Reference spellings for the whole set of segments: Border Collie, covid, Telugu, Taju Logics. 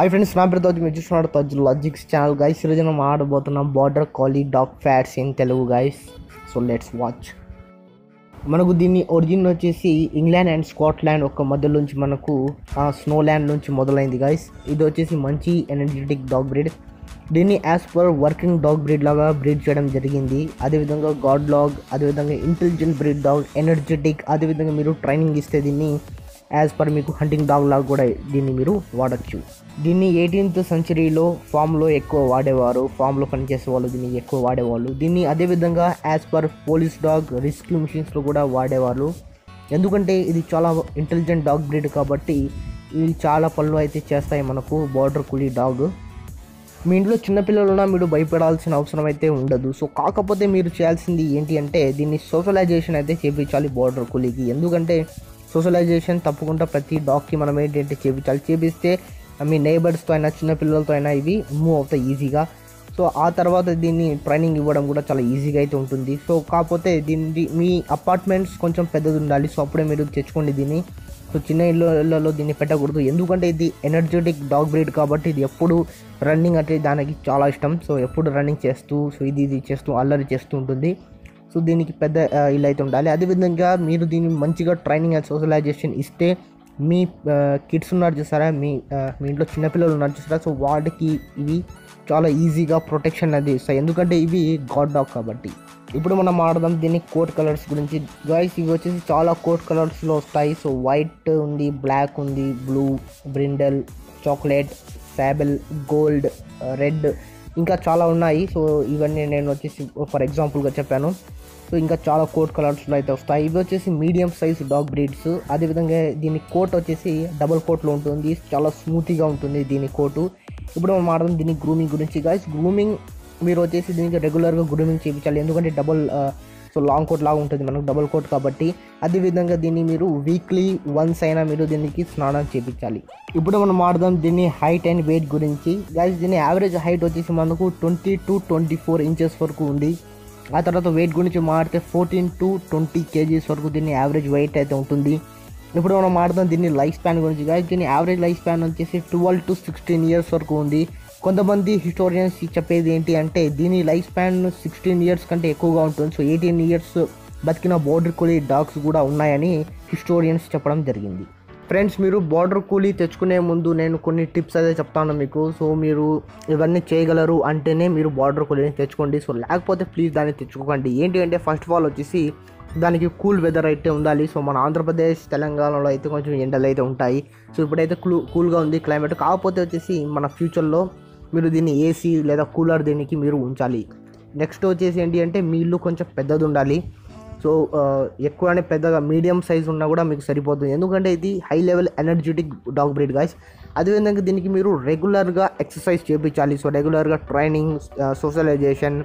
Hi friends, I am Taju logics channel guys. Today we are going to make border collie dog fats in Telugu guys. So let's watch. మనకు దీని origin వచ్చేసి England and Scotland ఒక మధ్య నుంచి మనకు స్నోలాండ్ నుంచి మొదలైంది guys. ఇది వచ్చేసి మంచి ఎనర్జెటిక్ డాగ్ బ్రీడ్. దీన్ని as per working dog breed లాగా బ్రీడ్ చేయడం జరిగింది. అదేవిధంగా గాడ్ డాగ్, అదేవిధంగా ఇంటెలిజెంట్ బ్రీడ్ డాగ్, ఎనర్జెటిక్, అదేవిధంగా మీరు ట్రైనింగ్ ఇస్తే దీన్ని యాజ్ పర్ మీకు హంటింగ్ డాగ్ లాగా కూడా దీన్ని మీరు వాడచ్చు. దీన్ని 18th centuryలో ఫామ్లో ఎక్కువ వాడేవారు, ఫామ్లో పనిచేసే వాళ్ళు దీన్ని ఎక్కువ వాడేవాళ్ళు. దీన్ని అదేవిధంగా as per police dog, rescue మిషన్స్లో కూడా వాడేవాళ్ళు. ఎందుకంటే ఇది చాలా ఇంటెలిజెంట్ డాగ్ బ్రీడ్ కాబట్టి ఇవి చాలా పనులు అయితే చేస్తాయి మనకు బోర్డర్ కూలీ డాగ్. మీ ఇంట్లో చిన్నపిల్లలున్నా మీరు భయపడాల్సిన అవసరం అయితే ఉండదు. సో కాకపోతే మీరు చేయాల్సింది ఏంటి అంటే దీన్ని సోషలైజేషన్ అయితే చేయించాలి బోర్డర్ కూలీకి. ఎందుకంటే సోషలైజేషన్ తప్పకుండా ప్రతి డాగ్కి మనం ఏంటంటే చేయించాలి. చేపిస్తే మీ నైబర్స్తో అయినా చిన్నపిల్లలతో అయినా ఇవి మూవ్ అవుతాయి ఈజీగా. సో ఆ తర్వాత దీన్ని ట్రైనింగ్ ఇవ్వడం కూడా చాలా ఈజీగా అయితే ఉంటుంది. సో కాకపోతే దీన్ని మీ అపార్ట్మెంట్స్ కొంచెం పెద్దది ఉండాలి. సో అప్పుడే మీరు తెచ్చుకోండి దీన్ని. సో చిన్న ఇళ్ళలో దీన్ని పెట్టకూడదు. ఎందుకంటే ఇది ఎనర్జెటిక్ డాగ్ బ్రీడ్ కాబట్టి ఇది ఎప్పుడు రన్నింగ్ అంటే దానికి చాలా ఇష్టం. సో ఎప్పుడు రన్నింగ్ చేస్తూ సో ఇది చేస్తూ అల్లరి చేస్తూ ఉంటుంది. సో దీనికి పెద్ద ఇల్లు అయితే ఉండాలి. అదేవిధంగా మీరు దీన్ని మంచిగా ట్రైనింగ్ అండ్ సోషలైజేషన్ ఇస్తే మీ కిడ్స్ ఉన్నారు చూసారా, మీ ఇంట్లో చిన్నపిల్లలు ఉన్నారు చూసారా, సో వాటికి ఇవి చాలా ఈజీగా ప్రొటెక్షన్ అనేది ఇస్తాయి. ఎందుకంటే ఇవి గాడ్ డాగ్ కాబట్టి. ఇప్పుడు మనం ఆడదాం దీన్ని కోట్ కలర్స్ గురించి గైస్. ఇవి వచ్చేసి చాలా కోట్ కలర్స్లో వస్తాయి. సో వైట్ ఉంది, బ్లాక్ ఉంది, blue, brindle, chocolate, sable, gold, red, ఇంకా చాలా ఉన్నాయి. సో ఇవన్నీ నేను వచ్చేసి ఫర్ ఎగ్జాంపుల్గా చెప్పాను. సో ఇంకా చాలా కోట్ కలర్స్లో అయితే వస్తాయి. ఇవి వచ్చేసి మీడియం సైజ్ డాగ్ బ్రీడ్స్. అదేవిధంగా దీని కోట్ వచ్చేసి డబుల్ కోట్లో ఉంటుంది, చాలా స్మూత్గా ఉంటుంది దీని కోటు. ఇప్పుడు మనం మాట్లాడదాం దీని గ్రూమింగ్ గురించి గైస్. గ్రూమింగ్ మీరు వచ్చేసి దీనికి రెగ్యులర్గా గ్రూమింగ్ చేయించాలి. ఎందుకంటే డబుల్ సో లాంగ్ కోట్ లాగా ఉంటుంది మనకు డబుల్ కోట్ కాబట్టి. అదేవిధంగా దీన్ని మీరు వీక్లీ వన్స్ అయినా మీరు దీనికి స్నానం చేయించాలి. ఇప్పుడు మనం ఆడదాం దీన్ని హైట్ అండ్ వెయిట్ గురించి గైస్. దీని యావరేజ్ హైట్ వచ్చేసి మనకు 20 to 24 inches వరకు ఉంది. ఆ తర్వాత వెయిట్ గురించి మాడితే 14 to 20 kgs వరకు దీన్ని యావరేజ్ వెయిట్ అయితే ఉంటుంది. ఇప్పుడు మనం ఆడదాం దీన్ని లైఫ్ స్పాన్ గురించి గైస్. దీని యావరేజ్ లైఫ్ స్పాన్ వచ్చేసి 12 to 16 years వరకు ఉంది. కొంతమంది హిస్టోరియన్స్ చెప్పేది ఏంటి అంటే దీని లైఫ్ స్పాన్ 16 years కంటే ఎక్కువగా ఉంటుంది. సో 18 years బతికిన బోర్డర్ కూలీ డాగ్స్ కూడా ఉన్నాయని హిస్టోరియన్స్ చెప్పడం జరిగింది. ఫ్రెండ్స్, మీరు బోర్డర్ కూలీ తెచ్చుకునే ముందు నేను కొన్ని టిప్స్ అయితే చెప్తాను మీకు. సో మీరు ఇవన్నీ చేయగలరు అంటేనే మీరు బోర్డర్ కూలీని తెచ్చుకోండి. సో లేకపోతే ప్లీజ్ దాన్ని తెచ్చుకోకండి. ఏంటి అంటే ఫస్ట్ ఆఫ్ ఆల్ వచ్చేసి దానికి కూల్ వెదర్ అయితే ఉండాలి. సో మన ఆంధ్రప్రదేశ్, తెలంగాణలో అయితే కొంచెం ఎండలు అయితే ఉంటాయి. సో ఇప్పుడైతే కూల్గా ఉంది క్లైమేట్. కాకపోతే వచ్చేసి మన ఫ్యూచర్లో మీరు దీన్ని ఏసీ లేదా కూలర్ దీనికి మీరు ఉంచాలి. నెక్స్ట్ వచ్చేసి ఏంటి అంటే మీ ఇల్లు కొంచెం పెద్దది ఉండాలి. సో ఎక్కువనే పెద్దగా మీడియం సైజ్ ఉన్నా కూడా మీకు సరిపోతుంది. ఎందుకంటే ఇది high level energetic dog breed guys. అదేవిధంగా దీనికి మీరు రెగ్యులర్గా ఎక్సర్సైజ్ చేయించాలి. సో రెగ్యులర్గా ట్రైనింగ్, సోషలైజేషన్.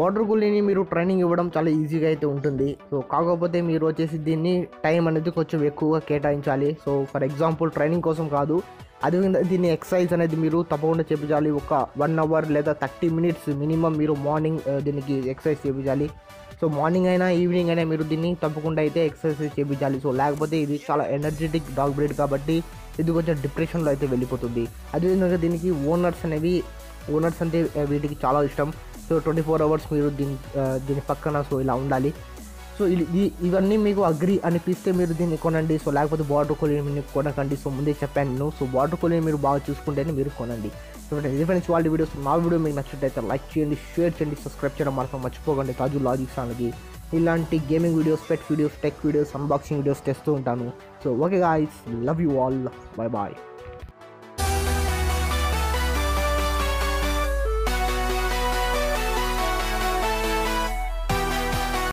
బోర్డర్ కూలీని మీరు ట్రైనింగ్ ఇవ్వడం చాలా ఈజీగా అయితే ఉంటుంది. సో కాకపోతే మీరు వచ్చేసి దీన్ని టైం అనేది కొంచెం ఎక్కువగా కేటాయించాలి. సో ఫర్ ఎగ్జాంపుల్ ట్రైనింగ్ కోసం కాదు, అదేవిధంగా దీన్ని ఎక్సర్సైజ్ అనేది మీరు తప్పకుండా చేయించాలి. ఒక 1 hour లేదా 30 minutes మినిమం మీరు మార్నింగ్ దీనికి ఎక్సర్సైజ్ చేయించాలి. సో మార్నింగ్ అయినా ఈవినింగ్ అయినా మీరు దీన్ని తప్పకుండా అయితే ఎక్సర్సైజ్ చేయించాలి. సో లేకపోతే ఇది చాలా ఎనర్జెటిక్ డాగ్ బ్రీడ్ కాబట్టి ఇది కొంచెం డిప్రెషన్లో అయితే వెళ్ళిపోతుంది. అదేవిధంగా దీనికి ఓనర్స్ అంటే వీటికి చాలా ఇష్టం. సో 24 hours మీరు దీని పక్కన సో ఇలా ఉండాలి. సో ఇవన్నీ మీకు అగ్రి అనిపిస్తే మీరు దీన్ని కొనండి. సో లేకపోతే బోర్డర్ కూలీని మీరు కొనకండి. సో ముందే చెప్పాను నేను. సో బోర్డర్ కూలీని మీరు బాగా చూసుకుంటేనే మీరు కొనండి. సో ఫ్రెండ్స్, వాళ్ళ వీడియోస్ నా వీడియో మీకు నచ్చినట్టయితే లైక్ చేయండి, షేర్ చేయండి, సబ్స్క్రైబ్ చేయడం మాత్రం మర్చిపోకండి. తాజు లాజిక్స్ అనేది ఇలాంటి gaming videos, pet videos, tech videos, unboxing videos తెస్తూ ఉంటాను. So okay guys, love you all, bye bye.